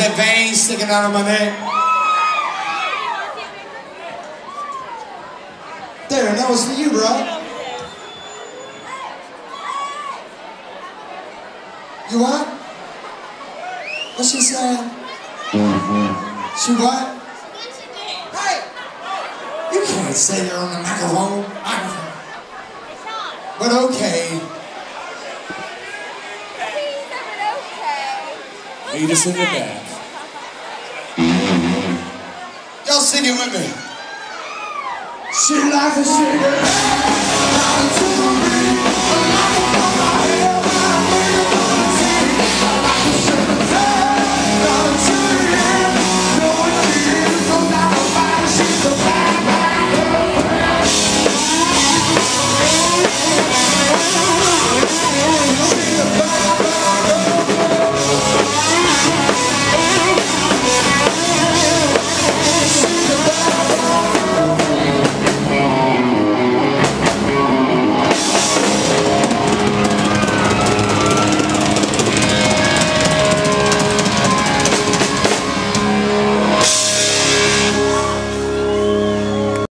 Is that vein sticking out of my neck? There, that was for you, bro. You what? What's she saying? She what? Hey! You can't say that on the microphone. But okay. Lead us in the back. Y'all sing it with me. She likes a sugar.